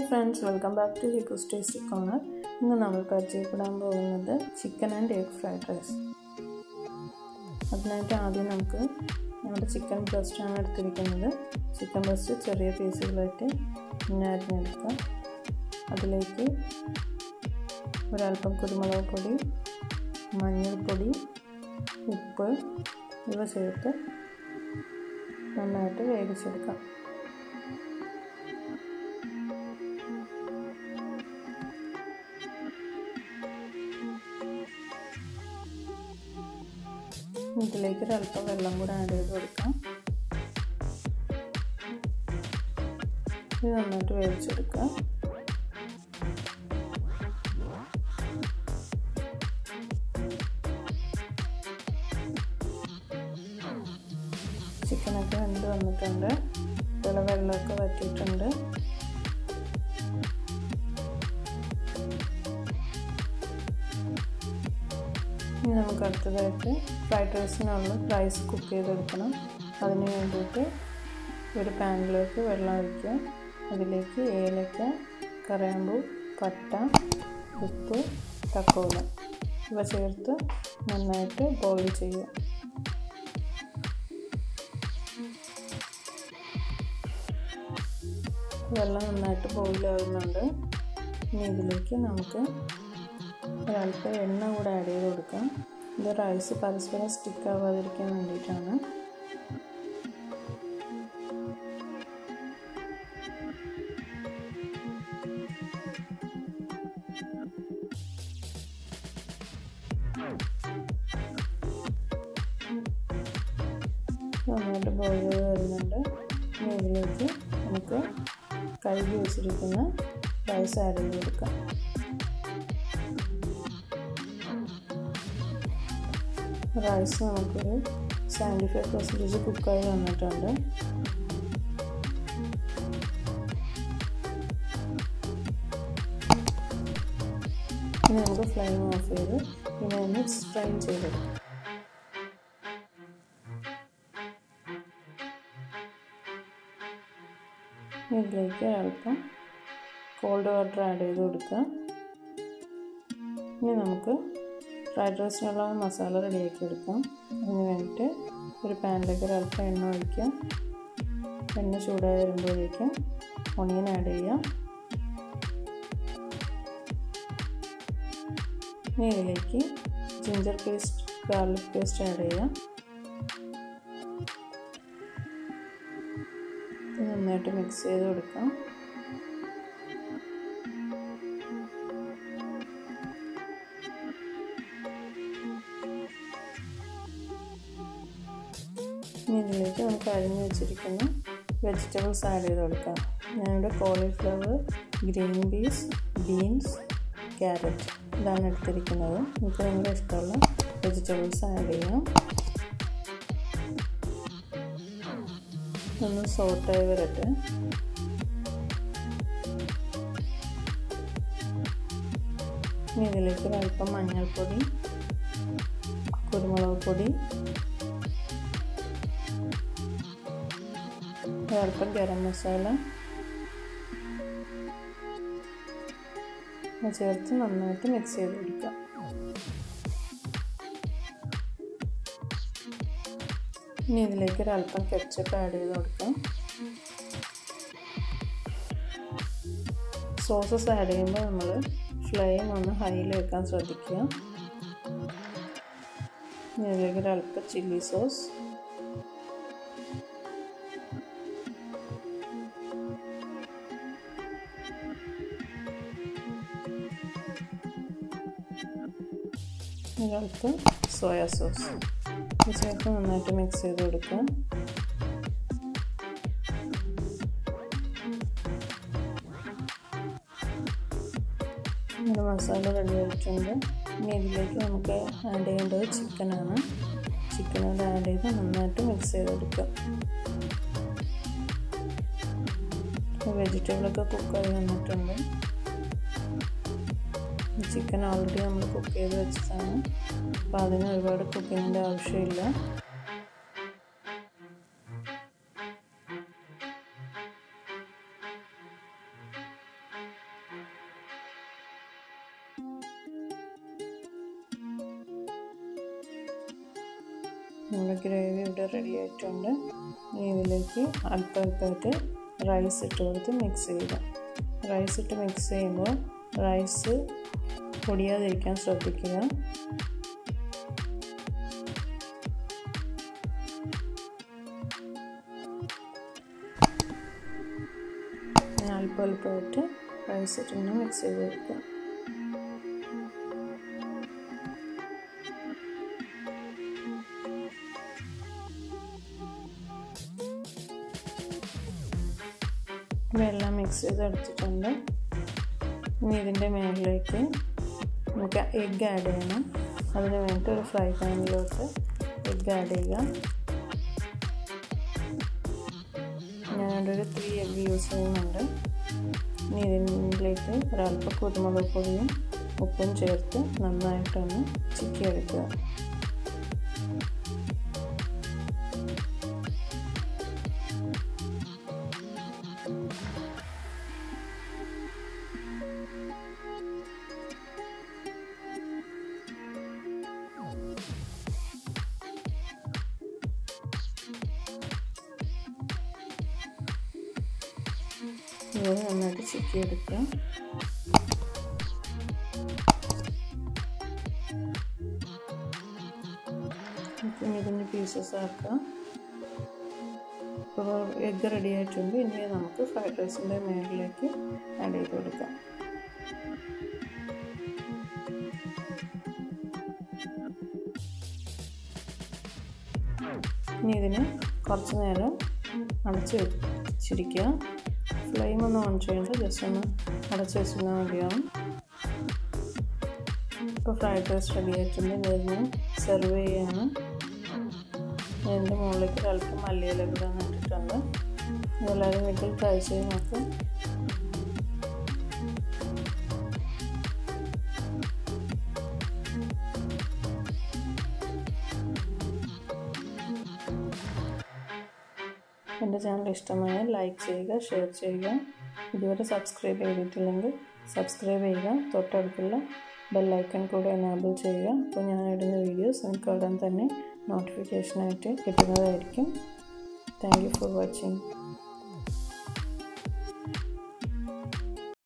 Hi friends, welcome back to Hiku's Tasty Corner. ഇന്ന് നമ്മൾ പരിചയപ്പെടാൻ പോകുന്നത് chicken and egg fried rice. അതിനായിട്ട് ആദ്യം നമുക്ക് നമ്മുടെ ചിക്കൻ ബ്രസ്റ്റാണ് എടുത്തിരിക്കുന്നത്. ചിക്കൻ ബ്രസ്റ്റ് ചെറിയ പീസുകളായിട്ട് അരിഞ്ഞെടുക്കാം. അതിലേക്ക് ഒരൽപ്പം കുരുമുളക് പൊടി, മഞ്ഞൾപ്പൊടി, ഉപ്പ് ഇവ ചേർത്ത് നന്നായിട്ട് വേവിച്ചെടുക്കാം. ഇതിലേക്ക് ഒരൽപ്പം വെള്ളം കൂടെ ആഡ് ചെയ്ത് കൊടുക്കാം. ഇത് നന്നായിട്ട് വേവിച്ചെടുക്കുക. ചിക്കനൊക്കെ വെന്ത് വന്നിട്ടുണ്ട്, ഇതുപോലെ വെള്ളമൊക്കെ വറ്റിയിട്ടുണ്ട്. ഇനി നമുക്ക് അടുത്തതായിട്ട് ഫ്രൈഡ് റൈസിനുള്ള റൈസ് കുക്ക് ചെയ്തെടുക്കണം. അതിന് വേണ്ടിയിട്ട് ഒരു പാനിലേക്ക് വെള്ളം ഒഴിക്കുക. അതിലേക്ക് ഏലക്ക, കറാമ്പൂ, പട്ട, ഉപ്പ്, തക്കോല ഇവ ചേർത്ത് നന്നായിട്ട് ബോയിൽ ചെയ്യുക. വെള്ളം നന്നായിട്ട് ബോയിലാകുന്നുണ്ട്. ഇനി ഇതിലേക്ക് നമുക്ക് ഒരൽപ്പം എണ്ണ കൂടെ ആഡ് ചെയ്ത് കൊടുക്കാം. ഇത് റൈസ് പരസ്പരം സ്റ്റിക്ക് ആവാതിരിക്കാൻ വേണ്ടിയിട്ടാണ്. നന്നായിട്ട് ബോയിൽ ചെയ്ത് വരുന്നുണ്ട്. ഇനി ഇതിലേക്ക് നമുക്ക് കഴുകി വെച്ചിരിക്കുന്ന റൈസ് ആഡ് ചെയ്ത് കൊടുക്കാം. റൈസ് നമുക്കൊരു 75% കുക്കായി വന്നിട്ടുണ്ട്. ഇനി നമുക്ക് ഫ്ലെയിം ഓഫ് ചെയ്ത് ഇനി ഒന്ന് സ്ട്രെയിൻ ചെയ്തെടുക്കാം. ഇതിലേക്ക് അല്പം കോൾഡ് വാട്ടർ ആഡ് ചെയ്ത് കൊടുക്കുക. ഇനി നമുക്ക് ഫ്രൈഡ് റൈസിനുള്ള മസാല റെഡിയാക്കി എടുക്കാം. അതിന് വേണ്ടിയിട്ട് ഒരു പാനിലേക്ക് ഒരൽപ്പം എണ്ണ ഒഴിക്കുക. എണ്ണ ചൂടായി വരുമ്പോഴേക്കും ഓണിയൻ ആഡ് ചെയ്യാം. ഇതിലേക്ക് ginger paste, garlic paste add ചെയ്യാം. നന്നായിട്ട് മിക്സ് ചെയ്ത് കൊടുക്കാം. ഇതിലേക്ക് നമുക്ക് അരിഞ്ഞു വെച്ചിരിക്കുന്ന വെജിറ്റബിൾസ് ആഡ് ചെയ്ത് കൊടുക്കാം. ഞാനിവിടെ cauliflower, green peas, beans, carrot ഇതാണ് എടുത്തിരിക്കുന്നത്. നമുക്ക് നിങ്ങളുടെ ഇഷ്ടമുള്ള വെജിറ്റബിൾസ് ആഡ് ചെയ്യാം. ഒന്ന് സോട്ടായി വരട്ടെ. ഇനി ഇതിലേക്ക് അല്പം മഞ്ഞൾപ്പൊടി, കുരുമുളക് പൊടി, അല്പം ഗരം മസാല ചേർത്ത് നന്നായിട്ട് മിക്സ് ചെയ്ത് കൊടുക്കാം. ഇനി ഇതിലേക്ക് ഒരൽപ്പം കെച്ചപ്പ് ആഡ് ചെയ്ത് കൊടുക്കാം. സോസസ് ആഡ് ചെയ്യുമ്പോൾ നമ്മൾ ഫ്ലെയിം ഒന്ന് ഹൈയിൽ വെക്കാൻ ശ്രദ്ധിക്കുക. ഇനി ഇതിലേക്ക് ഒരൽപ്പം ചില്ലി സോസ്, ഒരൽപ്പം സോയാ സോസ് ചേർത്ത് നന്നായിട്ട് മിക്സ് ചെയ്ത് കൊടുക്കാം. നമ്മുടെ മസാല റെഡി ആയിട്ടുണ്ട്. ഇനി ഇതിലേക്ക് നമുക്ക് ആഡ് ചെയ്യേണ്ടത് ചിക്കനാണ്. ചിക്കനോട് ആഡ് ചെയ്ത് നന്നായിട്ട് മിക്സ് ചെയ്ത് കൊടുക്കാം. വെജിറ്റബിളൊക്കെ കുക്കായി വന്നിട്ടുണ്ട്. ചിക്കൻ ഓൾറെഡി നമ്മൾ കുക്ക് ചെയ്ത് വെച്ചതാണ്, അപ്പോൾ അതിന് ഒരുപാട് കുക്കിങ്ങിൻ്റെ ആവശ്യമില്ല. നമ്മുടെ ഗ്രേവി ഇവിടെ റെഡി ആയിട്ടുണ്ട്. ഇതിലേക്ക് അല്പം അല്പമായിട്ട് റൈസ് ഇട്ട് കൊടുത്ത് മിക്സ് ചെയ്യാം. റൈസ് ഇട്ട് മിക്സ് ചെയ്യുമ്പോൾ റൈസ് പൊടിയാതിരിക്കാൻ ശ്രദ്ധിക്കുക. അല്പം അല്പമായിട്ട് റൈസ് ഇട്ട് മിക്സ് ചെയ്ത് കൊടുക്കുക. ഇവയെല്ലാം മിക്സ് ചെയ്തെടുത്തിട്ടുണ്ട്. ഇനി ഇതിൻ്റെ മേളിലേക്ക് നമുക്ക് എഗ്ഗ് ആഡ് ചെയ്യണം. അതിന് വേണ്ടിയിട്ട് ഒരു ഫ്രൈ പാനിലോട്ട് എഗ്ഗ് ആഡ് ചെയ്യുക. ഞാനിവിടെ ഒരു 3 എഗ്ഗ് യൂസ് ചെയ്യുന്നുണ്ട്. ഇനി ഇതിലേക്ക് ഒരൽപ്പം കുരുമുളക് പൊടിയും ഉപ്പും ചേർത്ത് നന്നായിട്ടൊന്ന് ചിക്കി എടുക്കുക. ഇതുപോലെ നന്നായിട്ട് ചിക്കി എടുക്കുക. ഇതിൻ്റെ പീസസ് ആക്കുക. ഇപ്പോൾ എഗ്ഗ് റെഡി ആയിട്ടുണ്ട്. ഇനി നമുക്ക് ഫ്രൈഡ് റൈസിൻ്റെ മേളിലേക്ക് ആഡ് ചെയ്ത് കൊടുക്കാം. ഇനി ഇതിന് കുറച്ച് നേരം അടച്ച് വെച്ചിരിക്കുക. ഫ്ലെയിമൊന്നും ഓൺ ചെയ്യേണ്ട, ജസ്റ്റ് ഒന്ന് അടച്ച് വെച്ചാൽ മതിയാവും. ഇപ്പോൾ ഫ്രൈഡ് റൈസ് റെഡി ആയിട്ടുണ്ട്. ഇതിന് സെർവ് ചെയ്യാണ്. ഇതിൻ്റെ മുകളിലേക്ക് അല്പം മല്ലിയില കൂടെ നട്ടിട്ടുണ്ട്. ഇതെല്ലാവരും വീട്ടിൽ ട്രൈ ചെയ്ത് നോക്കും. എൻ്റെ ചാനൽ ഇഷ്ടമായാൽ ലൈക്ക് ചെയ്യുക, ഷെയർ ചെയ്യുക. ഇതുവരെ സബ്സ്ക്രൈബ് ചെയ്തിട്ടില്ലെങ്കിൽ സബ്സ്ക്രൈബ് ചെയ്യുക. തൊട്ടടുത്തുള്ള ബെൽ ഐക്കൺ കൂടെ എനേബിൾ ചെയ്യുക. അപ്പോൾ ഞാൻ ഇടുന്ന വീഡിയോസ് നിങ്ങൾക്ക് ഉടൻ തന്നെ നോട്ടിഫിക്കേഷനായിട്ട് കിട്ടുന്നതായിരിക്കും. Thank you for watching.